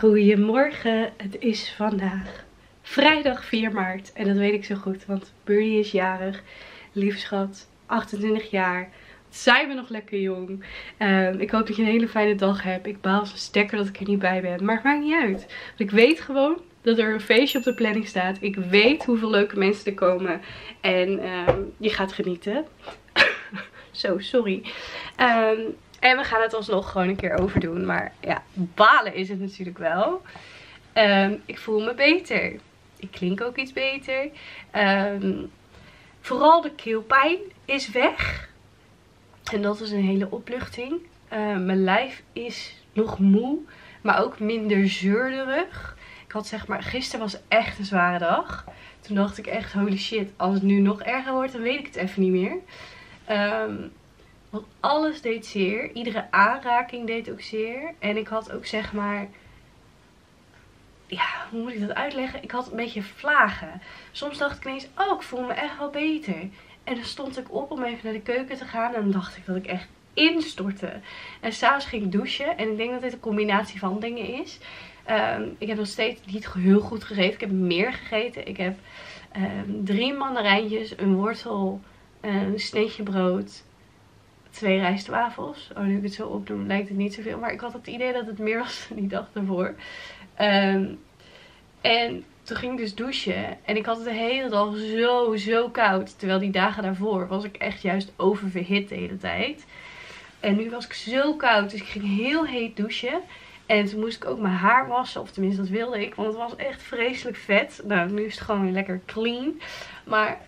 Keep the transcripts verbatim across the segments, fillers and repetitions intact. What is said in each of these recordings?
Goedemorgen, het is vandaag vrijdag vier maart en dat weet ik zo goed, want Bernie is jarig, lieve schat, achtentwintig jaar. Zijn we nog lekker jong. Uh, ik hoop dat je een hele fijne dag hebt. Ik baal als een stekker dat ik er niet bij ben, maar het maakt niet uit. Want ik weet gewoon dat er een feestje op de planning staat. Ik weet hoeveel leuke mensen er komen en uh, je gaat genieten. Zo, sorry. Um, En we gaan het alsnog gewoon een keer overdoen. Maar ja, balen is het natuurlijk wel. Um, ik voel me beter. Ik klink ook iets beter. Um, vooral de keelpijn is weg. En dat is een hele opluchting. Uh, mijn lijf is nog moe. Maar ook minder zeurderig. Ik had zeg maar, gisteren was echt een zware dag. Toen dacht ik echt, holy shit. Als het nu nog erger wordt, dan weet ik het even niet meer. Ehm... Um, Want alles deed zeer. Iedere aanraking deed ook zeer. En ik had ook zeg maar... Ja, hoe moet ik dat uitleggen? Ik had een beetje vlagen. Soms dacht ik ineens, oh ik voel me echt wel beter. En dan stond ik op om even naar de keuken te gaan. En dan dacht ik dat ik echt instortte. En s'avonds ging ik douchen. En ik denk dat dit een combinatie van dingen is. Um, ik heb nog steeds niet heel goed gegeten. Ik heb meer gegeten. Ik heb um, drie mandarijntjes, een wortel, een sneetje brood... Twee rijstwafels. Oh, nu ik het zo opdoe, lijkt het niet zoveel. Maar ik had het idee dat het meer was dan die dag daarvoor. Um, en toen ging ik dus douchen. En ik had het de hele dag zo, zo koud. Terwijl die dagen daarvoor was ik echt juist oververhit de hele tijd. En nu was ik zo koud. Dus ik ging heel heet douchen. En toen moest ik ook mijn haar wassen. Of tenminste, dat wilde ik. Want het was echt vreselijk vet. Nou, nu is het gewoon weer lekker clean. Maar...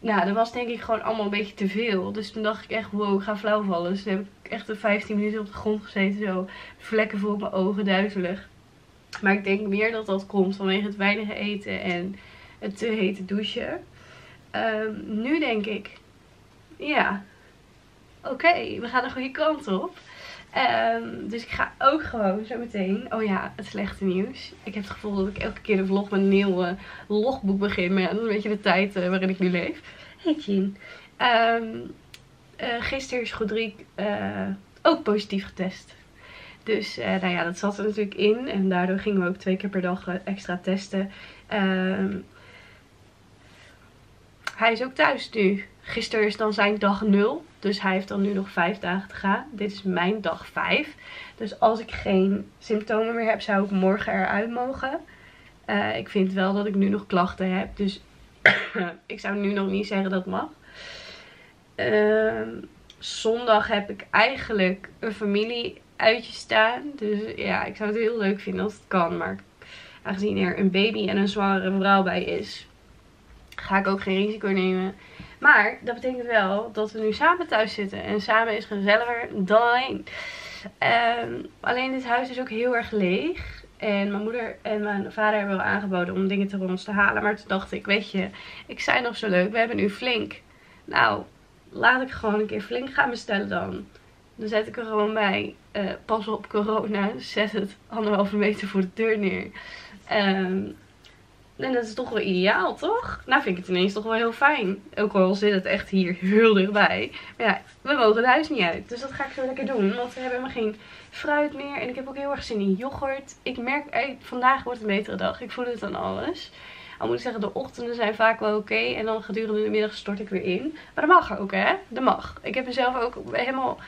Nou, dat was denk ik gewoon allemaal een beetje te veel. Dus toen dacht ik echt, wow, ik ga flauw vallen. Dus toen heb ik echt de vijftien minuten op de grond gezeten. Zo vlekken voor mijn ogen, duizelig. Maar ik denk meer dat dat komt vanwege het weinige eten en het te hete douchen. Um, nu denk ik, ja, oké, okay, we gaan de goede kant op. Um, dus ik ga ook gewoon zo meteen... Oh ja, het slechte nieuws. Ik heb het gevoel dat ik elke keer de vlog met een nieuw uh, logboek begin. Maar ja, dat is een beetje de tijd uh, waarin ik nu leef. Hey Jean. Um, uh, gisteren is Godric uh, ook positief getest. Dus uh, nou ja, dat zat er natuurlijk in. En daardoor gingen we ook twee keer per dag uh, extra testen. Um, hij is ook thuis nu. Gisteren is dan zijn dag nul. Dus hij heeft dan nu nog vijf dagen te gaan. Dit is mijn dag vijf. Dus als ik geen symptomen meer heb, zou ik morgen eruit mogen. Uh, ik vind wel dat ik nu nog klachten heb. Dus ik zou nu nog niet zeggen dat mag. Uh, zondag heb ik eigenlijk een familieuitje staan. Dus ja, ik zou het heel leuk vinden als het kan. Maar aangezien er een baby en een zwangere vrouw bij is, ga ik ook geen risico nemen. Maar dat betekent wel dat we nu samen thuis zitten. En samen is gezelliger dan alleen. Um, alleen dit huis is ook heel erg leeg. En mijn moeder en mijn vader hebben wel aangeboden om dingen voor ons te halen. Maar toen dacht ik, weet je, ik zei nog zo leuk. We hebben nu Flink. Nou, laat ik gewoon een keer Flink gaan bestellen dan. Dan zet ik er gewoon bij. Uh, pas op corona. Zet het anderhalve meter voor de deur neer. Um, En dat is toch wel ideaal, toch? Nou vind ik het ineens toch wel heel fijn. Ook al zit het echt hier heel dichtbij. Maar ja, we mogen het huis niet uit. Dus dat ga ik zo lekker doen. Want we hebben helemaal geen fruit meer. En ik heb ook heel erg zin in yoghurt. Ik merk, hey, vandaag wordt een betere dag. Ik voel het aan alles. Al moet ik zeggen, de ochtenden zijn vaak wel oké. Okay, en dan gedurende de middag stort ik weer in. Maar dat mag ook, hè? Dat mag. Ik heb mezelf ook helemaal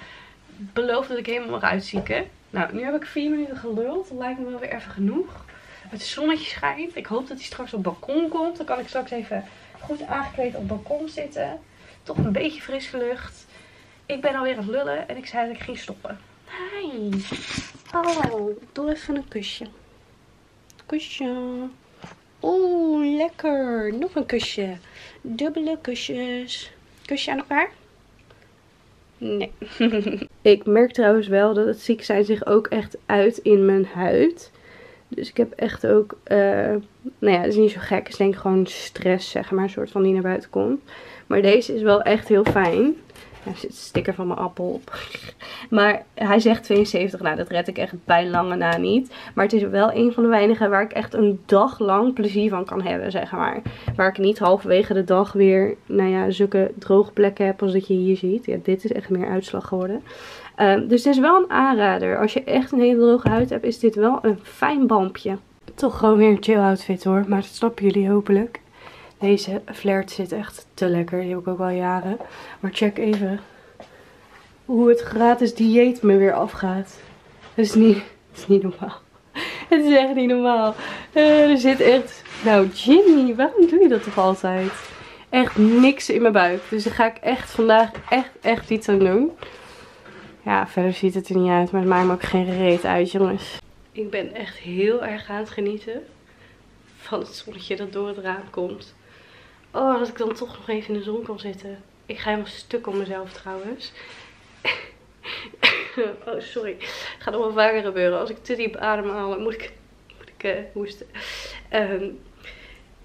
beloofd dat ik helemaal mag uitzieken. Nou, nu heb ik vier minuten geluld. Dat lijkt me wel weer even genoeg. Het zonnetje schijnt. Ik hoop dat hij straks op het balkon komt. Dan kan ik straks even goed aangekleed op het balkon zitten. Toch een beetje frisse lucht. Ik ben alweer aan het lullen en ik zei dat ik ging stoppen. Hi. Oh, doe even een kusje. Kusje. Oeh, lekker. Nog een kusje. Dubbele kusjes. Kusje aan elkaar? Nee. Ik merk trouwens wel dat het ziek zijn zich ook echt uit in mijn huid. Dus ik heb echt ook, uh, nou ja, het is niet zo gek. Het is denk ik gewoon stress, zeg maar, een soort van die naar buiten komt. Maar deze is wel echt heel fijn. Er zit een sticker van mijn appel op. Maar hij zegt tweeënzeventig, nou dat red ik echt bij lange na niet. Maar het is wel een van de weinigen waar ik echt een dag lang plezier van kan hebben, zeg maar. Waar ik niet halverwege de dag weer, nou ja, zulke droge plekken heb als dat je hier ziet. Ja, dit is echt meer uitslag geworden. Um, dus het is wel een aanrader. Als je echt een hele droge huid hebt, is dit wel een fijn balmpje. Toch gewoon weer een chill outfit hoor. Maar dat snappen jullie hopelijk. Deze flared zit echt te lekker. Die heb ik ook al jaren. Maar check even hoe het gratis dieet me weer afgaat. Dat is niet, dat is niet normaal. Het is echt niet normaal. Uh, er zit echt... Nou Jimmy, waarom doe je dat toch altijd? Echt niks in mijn buik. Dus daar ga ik echt vandaag echt, echt iets aan doen. Ja, verder ziet het er niet uit. Maar het maakt me ook geen reet uit, jongens. Ik ben echt heel erg aan het genieten van het zonnetje dat door het raam komt. Oh, dat ik dan toch nog even in de zon kan zitten. Ik ga helemaal stuk om mezelf trouwens. Oh, sorry. Het gaat nog wel vaker gebeuren. Als ik te diep ademhaal, moet ik, moet ik uh, hoesten. Um,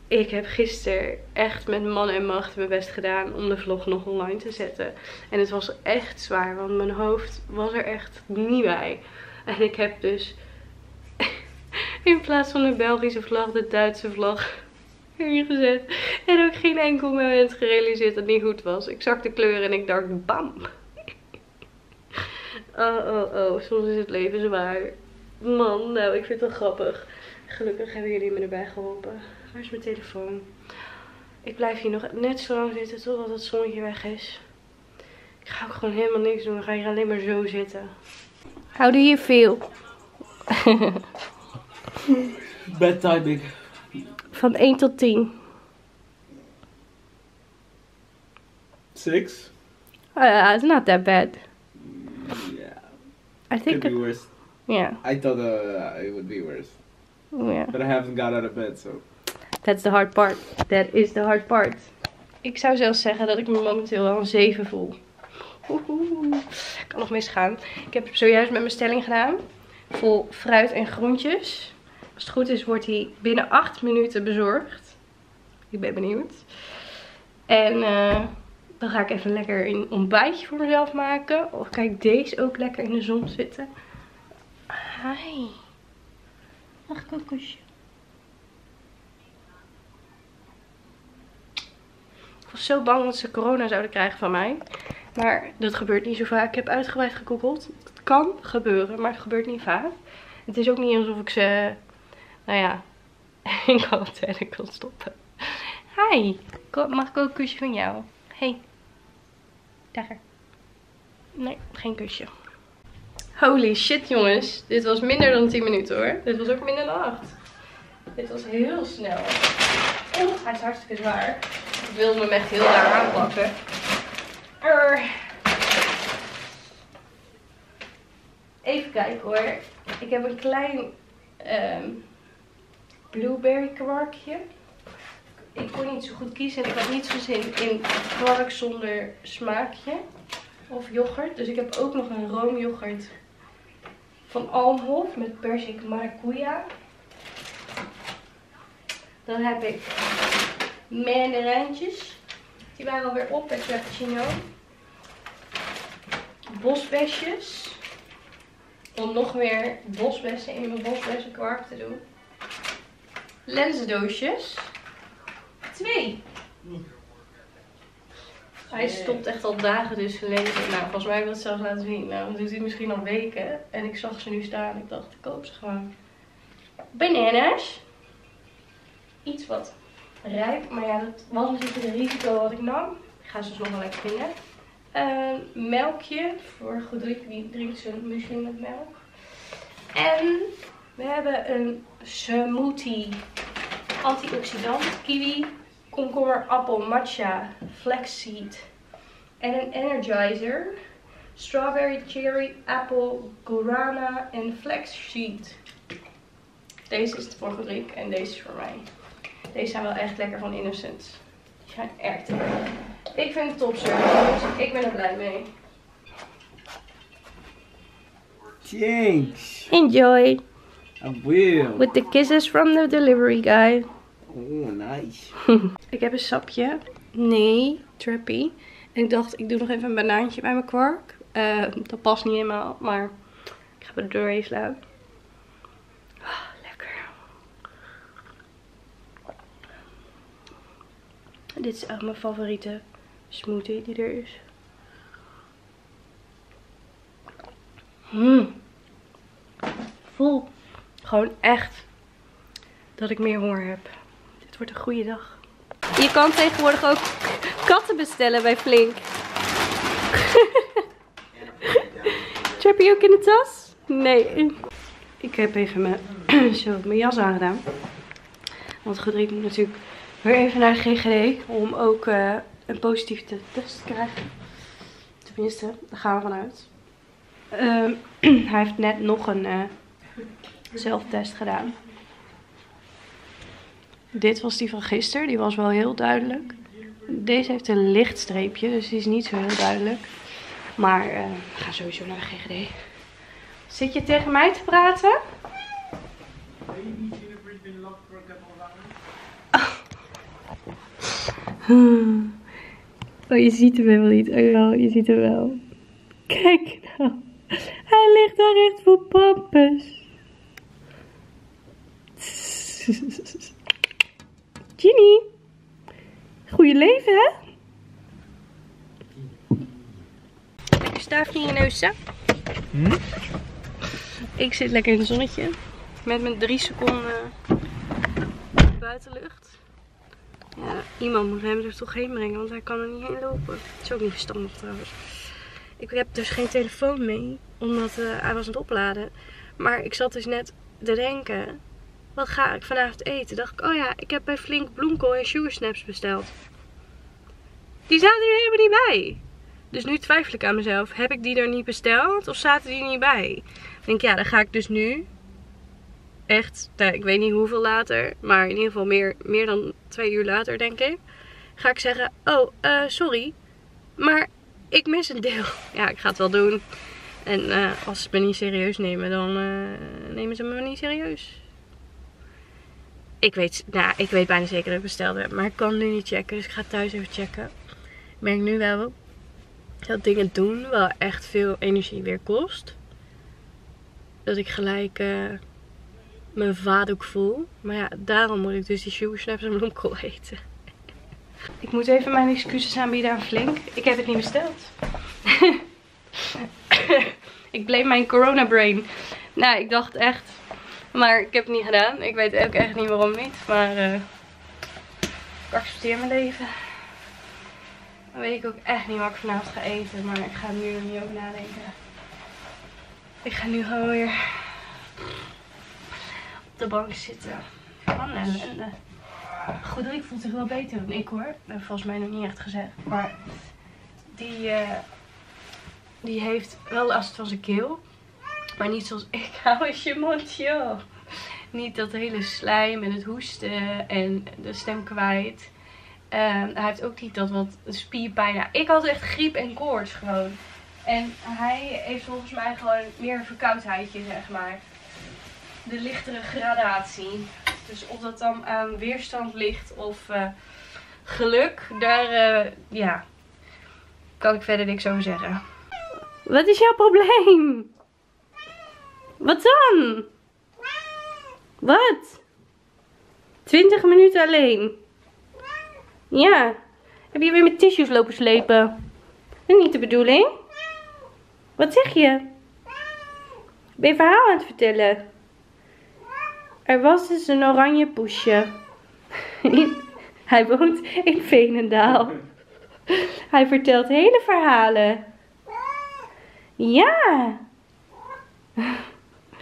ik heb gisteren echt met man en macht mijn best gedaan om de vlog nog online te zetten. En het was echt zwaar, want mijn hoofd was er echt niet bij. En ik heb dus in plaats van de Belgische vlag, de Duitse vlag hier gezet. En ook geen enkel moment gerealiseerd dat het niet goed was. Ik zag de kleur en ik dacht bam. Oh, oh, oh. Soms is het leven zwaar. Man, nou, ik vind het wel grappig. Gelukkig hebben jullie me erbij geholpen. Waar is mijn telefoon? Ik blijf hier nog net zo lang zitten totdat het zonnetje weg is. Ik ga ook gewoon helemaal niks doen. Ik ga hier alleen maar zo zitten. How do you feel? Bad timing. Van één tot tien. zes? Uh, it's not that bad. Yeah. I think could be worse. Yeah. I thought uh, it would be worse. Yeah. But I haven't got out of bed, so. That's the hard part. That is the hard part. Ik zou zelfs zeggen dat ik me momenteel wel een zeven voel. Oehoe. Kan nog misgaan. Ik heb zojuist met mijn stelling gedaan. Vol fruit en groentjes. Als het goed is wordt hij binnen acht minuten bezorgd. Ik ben benieuwd. En uh, dan ga ik even lekker een ontbijtje voor mezelf maken. Of kijk, deze ook lekker in de zon zitten. Hi. Mag ik een kusje? Ik was zo bang dat ze corona zouden krijgen van mij. Maar dat gebeurt niet zo vaak. Ik heb uitgebreid gegoogeld. Het kan gebeuren, maar het gebeurt niet vaak. Het is ook niet alsof ik ze, nou ja, in quarantaine kan stoppen. Hi, mag ik ook een kusje van jou? Hey, daar. Nee, geen kusje. Holy shit jongens, dit was minder dan tien minuten hoor. Dit was ook minder dan acht. Dit was heel snel. Oh, hij is hartstikke zwaar. Ik wilde hem echt heel raar aanpakken. Even kijken hoor. Ik heb een klein um, blueberry kwarkje. Ik kon niet zo goed kiezen en ik had niet zo'n zin in kwark zonder smaakje. Of yoghurt. Dus ik heb ook nog een roomyoghurt van Almhof met perzik maracuja. Dan heb ik mandarijntjes. Die waren alweer op bij cappuccino. Bosbesjes. Om nog meer bosbessen in mijn bosbessenkwark te doen. Lenzendoosjes. Twee. Hij stopt echt al dagen tussen lenzen. Nou, volgens mij wil ik het zelfs laten zien. Nou, dat doet hij misschien al weken. En ik zag ze nu staan. Ik dacht, ik koop ze gewoon. Bananas. Iets wat rijp. Maar ja, dat was natuurlijk het risico wat ik nam. Ik ga ze dus nog wel lekker vinden. Uh, melkje. Voor Godric, die drinkt zijn muesli met melk. En we hebben een smoothie. Antioxidant, kiwi, komkommer, appel, matcha, flaxseed en een energizer, strawberry, cherry, appel, guarana en flaxseed. Deze is voor Godric en deze is voor mij. Deze zijn wel echt lekker van Innocent. Die zijn echt lekker. Ik vind het top service. Ik ben er blij mee. Thanks. Enjoy. I will. With the kisses from the delivery guy. Oh, nice. Ik heb een sapje. Nee, trappy. En ik dacht, ik doe nog even een banaantje bij mijn kwark. Uh, dat past niet helemaal, maar ik ga er doorheen slaan. Oh, lekker. Dit is echt mijn favoriete smoothie die er is. Mm. Ik voel gewoon echt dat ik meer honger heb. Dit wordt een goede dag. Je kan tegenwoordig ook katten bestellen bij Flink. Heb je ook in de tas? Nee. Ik heb even mijn, zo, mijn jas aangedaan. Want Godric moet natuurlijk weer even naar de G G D. Om ook uh, een positieve test te krijgen. Tenminste, daar gaan we vanuit. Um, hij heeft net nog een uh, zelftest gedaan. Dit was die van gisteren. Die was wel heel duidelijk. Deze heeft een licht streepje. Dus die is niet zo heel duidelijk. Maar uh, we gaan sowieso naar de G G D. Zit je tegen mij te praten? Oh, oh je ziet hem helemaal niet. Oh wel, je ziet hem wel. Kijk nou. Hij ligt daar echt voor pampers. Ginny. Goeie leven hè? Staafje in je neusje. Hm? Ik zit lekker in het zonnetje. Met mijn drie seconden buitenlucht. Ja, iemand moet hem er toch heen brengen, want hij kan er niet heen lopen. Het is ook niet verstandig trouwens. Ik heb dus geen telefoon mee, omdat uh, hij was aan het opladen. Maar ik zat dus net te denken, wat ga ik vanavond eten? Dacht ik, oh ja, ik heb bij Flink bloemkool en sugar snaps besteld. Die zaten er helemaal niet bij. Dus nu twijfel ik aan mezelf. Heb ik die er niet besteld? Of zaten die er niet bij? Ik denk ja, dan ga ik dus nu. Echt, nou, ik weet niet hoeveel later. Maar in ieder geval meer, meer dan twee uur later denk ik. Ga ik zeggen, oh uh, sorry. Maar ik mis een deel. Ja, ik ga het wel doen. En uh, als ze me niet serieus nemen, dan uh, nemen ze me niet serieus. Ik weet, nou, ik weet bijna zeker dat ik besteld heb. Maar ik kan nu niet checken. Dus ik ga thuis even checken. Ik merk nu wel op. Dat dingen doen wel echt veel energie weer kost. Dat ik gelijk uh, mijn vaat ook voel. Maar ja, daarom moet ik dus die sugar snaps en bloemkool eten. Ik moet even mijn excuses aanbieden aan Flink. Ik heb het niet besteld. Ik blame mijn corona brain. Nou, ik dacht echt. Maar ik heb het niet gedaan. Ik weet ook echt niet waarom niet. Maar uh, ik accepteer mijn leven. Dan weet ik ook echt niet wat ik vanavond ga eten, maar ik ga nu er niet over nadenken. Ik ga nu gewoon weer op de bank zitten. Van ellende. Godric voelt zich wel beter dan ik hoor. Dat heb ik volgens mij nog niet echt gezegd. Maar die, uh, die heeft wel last van zijn keel. Maar niet zoals ik. Hou eens je mondje. Niet dat hele slijm en het hoesten en de stem kwijt. Uh, hij heeft ook niet dat wat spierpijn. Ik had echt griep en koorts gewoon. En hij heeft volgens mij gewoon meer een verkoudheidje, zeg maar. De lichtere gradatie. Dus of dat dan aan weerstand ligt of uh, geluk, daar uh, ja, kan ik verder niks over zeggen. Wat is jouw probleem? Wat dan? Wat? twintig minuten alleen. Ja, heb je weer met tissues lopen slepen? Dat is niet de bedoeling. Wat zeg je? Ben je verhaal aan het vertellen? Er was dus een oranje poesje. Hij woont in Veenendaal. Hij vertelt hele verhalen. Ja.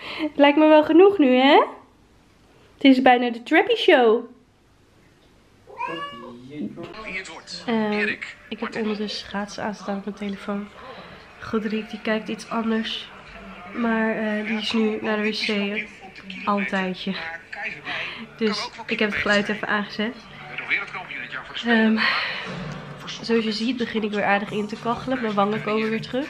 Het lijkt me wel genoeg nu, hè? Het is bijna de Trappy Show. Uh, ik heb ondertussen schaatsen aanstaan op mijn telefoon. Godric die kijkt iets anders. Maar uh, die is nu naar de wc. Al een tijdje. Dus ik heb het geluid even aangezet. Um, zoals je ziet begin ik weer aardig in te kachelen. Mijn wangen komen weer terug.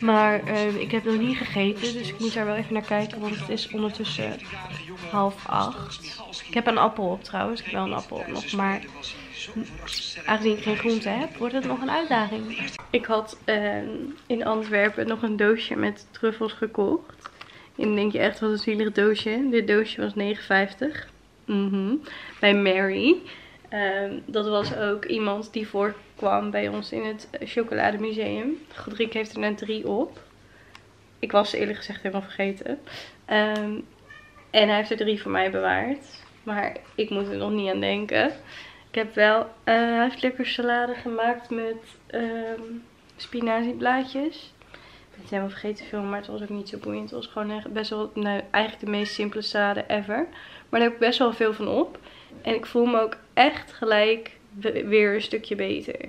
Maar uh, ik heb nog niet gegeten. Dus ik moet daar wel even naar kijken. Want het is ondertussen half acht. Ik heb een appel op trouwens. Ik heb wel een appel op nog. Maar aangezien ik geen groente heb, wordt het nog een uitdaging. Ik had uh, in Antwerpen nog een doosje met truffels gekocht. En dan denk je echt, wat een zielig doosje. Dit doosje was negen vijftig. Mm-hmm. Bij Mary. Uh, dat was ook iemand die voorkwam bij ons in het chocolademuseum. Godric heeft er net drie op. Ik was ze eerlijk gezegd helemaal vergeten. Um, en hij heeft er drie voor mij bewaard. Maar ik moet er nog niet aan denken. Ik heb wel... Uh, hij heeft lekker salade gemaakt met um, spinazieblaadjes. Ik ben het helemaal vergeten veel, maar het was ook niet zo boeiend. Het was gewoon echt best wel... Nou, eigenlijk de meest simpele salade ever. Maar daar heb ik best wel veel van op. En ik voel me ook echt gelijk weer een stukje beter.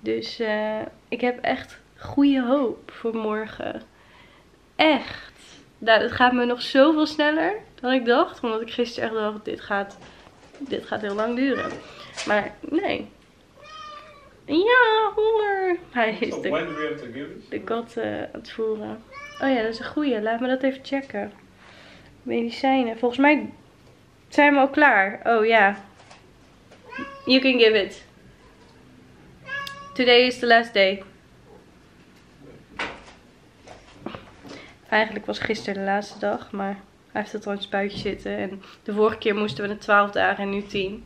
Dus uh, ik heb echt goede hoop voor morgen. Echt. Nou, het gaat me nog zoveel sneller dan ik dacht. Omdat ik gisteren echt dacht, dit gaat, dit gaat heel lang duren. Maar nee. Ja, honger. Hij is de, de kat uh, aan het voeren. Oh ja, dat is een goeie. Laat me dat even checken. Medicijnen. Volgens mij zijn we al klaar. Oh ja. You can give it. Today is the last day. Eigenlijk was gisteren de laatste dag, maar hij heeft het al in het spuitje zitten. En de vorige keer moesten we naar twaalf dagen en nu tien.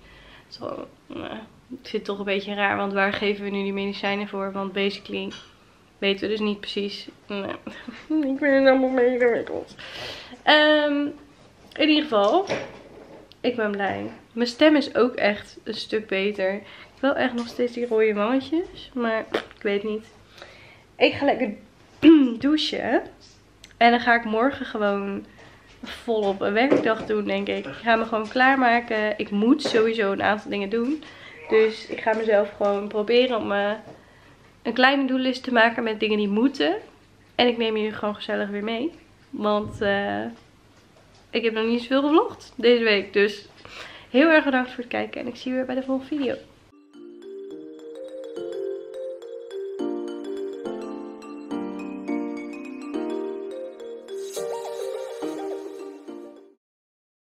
Zo, nou, het zit toch een beetje raar, want waar geven we nu die medicijnen voor? Want basically weten we dus niet precies. Nee. Ik ben er allemaal mee ingewikkeld. Um, in ieder geval, ik ben blij. Mijn stem is ook echt een stuk beter. Ik wil echt nog steeds die rode wangetjes, maar ik weet niet. Ik ga lekker douchen. En dan ga ik morgen gewoon volop een werkdag doen, denk ik. Ik ga me gewoon klaarmaken. Ik moet sowieso een aantal dingen doen. Dus ik ga mezelf gewoon proberen om uh, een kleine doellist te maken met dingen die moeten. En ik neem jullie gewoon gezellig weer mee. Want uh, ik heb nog niet zoveel gevlogd deze week. Dus heel erg bedankt voor het kijken. En ik zie je weer bij de volgende video.